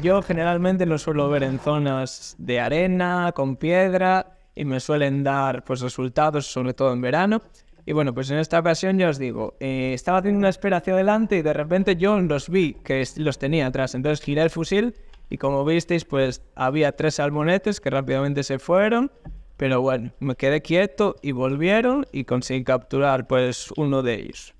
Yo generalmente lo suelo ver en zonas de arena, con piedra, y me suelen dar pues resultados, sobre todo en verano. Y bueno, pues en esta ocasión ya os digo, estaba haciendo una espera hacia adelante y de repente yo los vi, que los tenía atrás. Entonces giré el fusil y como visteis, pues había tres salmonetes que rápidamente se fueron. Pero bueno, me quedé quieto y volvieron y conseguí capturar pues uno de ellos.